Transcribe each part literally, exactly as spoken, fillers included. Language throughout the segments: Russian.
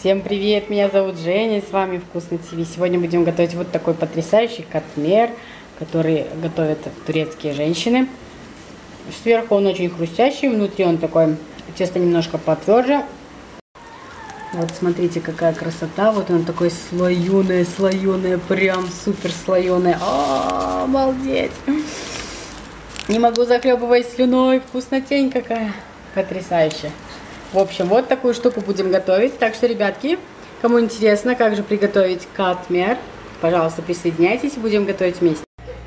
Всем привет, меня зовут Женя, с вами Вкусный ТВ. Сегодня будем готовить вот такой потрясающий катмер, который готовят турецкие женщины. Сверху он очень хрустящий, внутри он такой, тесто немножко потверже. Вот смотрите, какая красота, вот он такой слоеный, слоеный, прям супер слоеный. О, обалдеть! Не могу, захлебываясь слюной, вкуснотень какая, потрясающе. В общем, вот такую штуку будем готовить. Так что, ребятки, кому интересно, как же приготовить катмер, пожалуйста, присоединяйтесь, будем готовить вместе.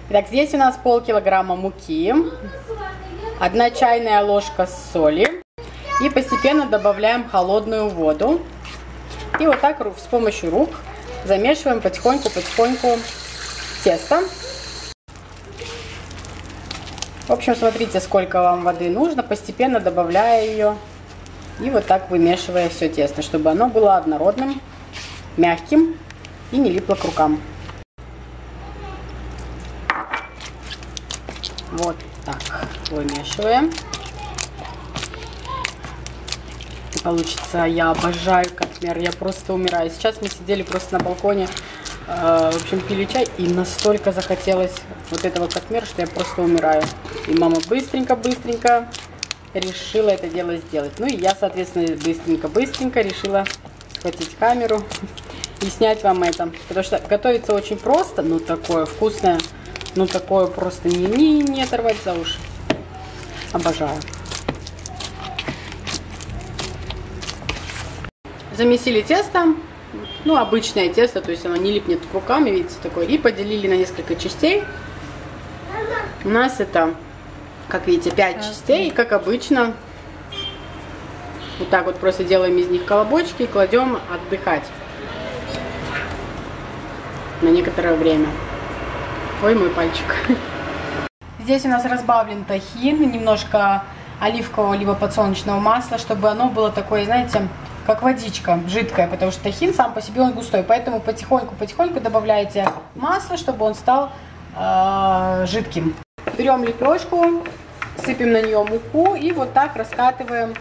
Итак, здесь у нас полкилограмма муки, одна чайная ложка соли. И постепенно добавляем холодную воду. И вот так с помощью рук замешиваем потихоньку-потихоньку тесто. В общем, смотрите, сколько вам воды нужно, постепенно добавляя ее. И вот так вымешивая все тесто, чтобы оно было однородным, мягким и не липло к рукам. Вот так вымешиваем. И получится, я обожаю катмер, я просто умираю. Сейчас мы сидели просто на балконе, э, в общем, пили чай, и настолько захотелось вот этого катмера, что я просто умираю. И мама быстренько-быстренько решила это дело сделать. Ну и я, соответственно, быстренько-быстренько решила схватить камеру и снять вам это. Потому что готовится очень просто, но такое вкусное, ну такое просто не, не, не оторвать за уши. Обожаю. Замесили тесто, ну обычное тесто, то есть оно не липнет к рукам, видите, такое. И поделили на несколько частей. У нас это... Как видите, пять частей, и как обычно, вот так вот просто делаем из них колобочки и кладем отдыхать на некоторое время. Ой, мой пальчик. Здесь у нас разбавлен тахин, немножко оливкового либо подсолнечного масла, чтобы оно было такое, знаете, как водичка жидкая, потому что тахин сам по себе он густой, поэтому потихоньку-потихоньку добавляете масло, чтобы он стал э, жидким. Берем лепешку, сыпем на нее муку и вот так раскатываем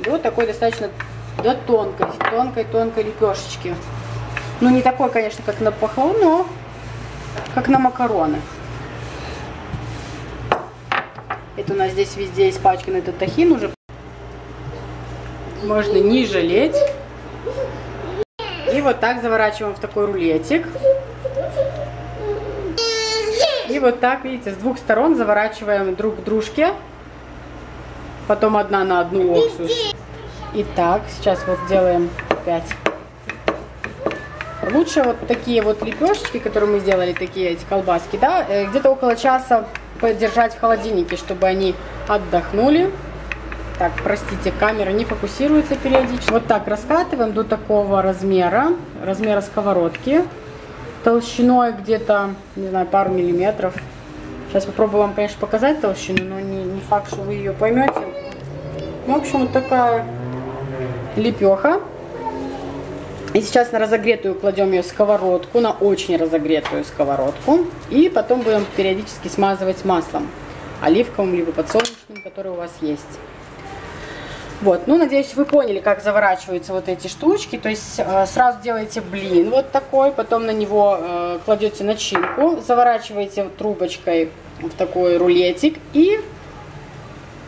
до такой достаточно до тонкой, тонкой-тонкой лепешечки. Ну, не такой, конечно, как на пахлаву, но как на макароны. Это у нас здесь везде испачкан этот тахин уже. Можно не жалеть. И вот так заворачиваем в такой рулетик. И вот так, видите, с двух сторон заворачиваем друг к дружке. Потом одна на одну локсус. Итак, сейчас вот делаем пять. Лучше вот такие вот лепешечки, которые мы сделали, такие эти колбаски, да, где-то около часа подержать в холодильнике, чтобы они отдохнули. Так, простите, камера не фокусируется периодически. Вот так раскатываем до такого размера, размера сковородки. Толщиной где-то, не знаю, пару миллиметров. Сейчас попробую вам, конечно, показать толщину, но не, не факт, что вы ее поймете. В общем, вот такая лепеха. И сейчас на разогретую кладем ее в сковородку, на очень разогретую сковородку. И потом будем периодически смазывать маслом оливковым, либо подсолнечным, который у вас есть. Вот, ну, надеюсь, вы поняли, как заворачиваются вот эти штучки. То есть э, сразу делаете блин вот такой, потом на него э, кладете начинку, заворачиваете трубочкой в такой рулетик. И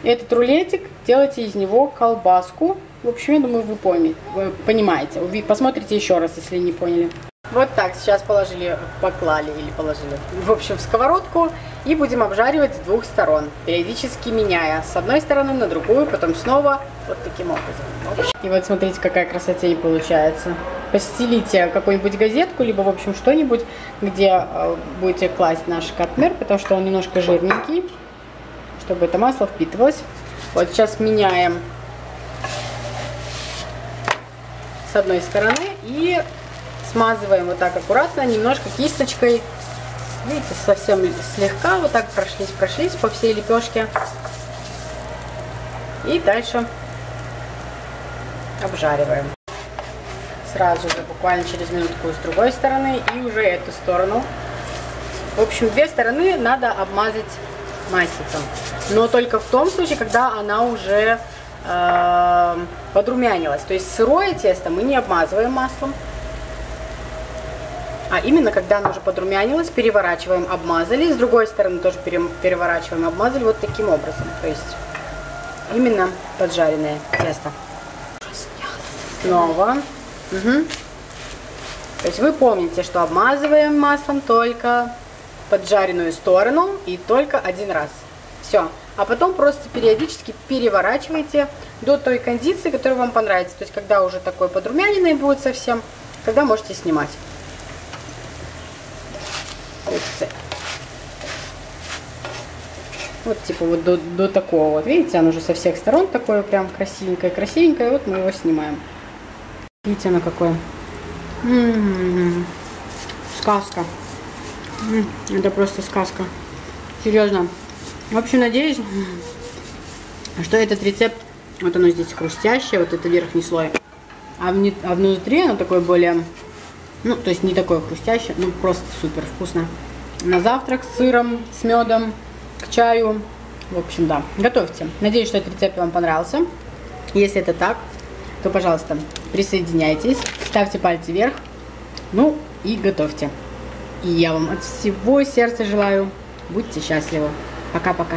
этот рулетик делаете из него колбаску. В общем, я думаю, вы, помните, вы понимаете. Вы посмотрите еще раз, если не поняли. Вот так сейчас положили, поклали или положили, в общем, в сковородку. И будем обжаривать с двух сторон, периодически меняя с одной стороны на другую, потом снова вот таким образом. И вот смотрите, какая красотень получается. Постелите какую-нибудь газетку, либо, в общем, что-нибудь, где будете класть наш катмер, потому что он немножко жирненький, чтобы это масло впитывалось. Вот сейчас меняем с одной стороны и смазываем вот так аккуратно, немножко кисточкой. Видите, совсем слегка вот так прошлись-прошлись по всей лепешке. И дальше обжариваем. Сразу же, буквально через минутку с другой стороны и уже эту сторону. В общем, две стороны надо обмазать маслицем. Но только в том случае, когда она уже э, подрумянилось. То есть сырое тесто мы не обмазываем маслом, а именно когда оно уже подрумянилось, переворачиваем, обмазали. С другой стороны тоже переворачиваем, обмазали вот таким образом. То есть именно поджаренное тесто. Снова. Угу. То есть вы помните, что обмазываем маслом только поджаренную сторону и только один раз. Все. А потом просто периодически переворачивайте до той кондиции, которая вам понравится. То есть когда уже такой подрумяненный будет совсем, тогда можете снимать. Вот типа вот до, до такого вот, видите, оно уже со всех сторон такое прям красивенькое-красивенькое, вот мы его снимаем. Видите, оно какое. М-м-м. Сказка. М-м, это просто сказка. Серьезно. В общем, надеюсь, что этот рецепт, вот оно здесь хрустящее, вот это верхний слой, а, вне, а внутри оно такое более, ну, то есть не такое хрустящее, ну, просто супер вкусно. На завтрак с сыром, с медом, к чаю. В общем, да, готовьте. Надеюсь, что этот рецепт вам понравился. Если это так, то, пожалуйста, присоединяйтесь, ставьте пальцы вверх, ну и готовьте. И я вам от всего сердца желаю, будьте счастливы. Пока-пока.